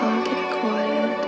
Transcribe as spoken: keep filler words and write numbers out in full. Target quiet.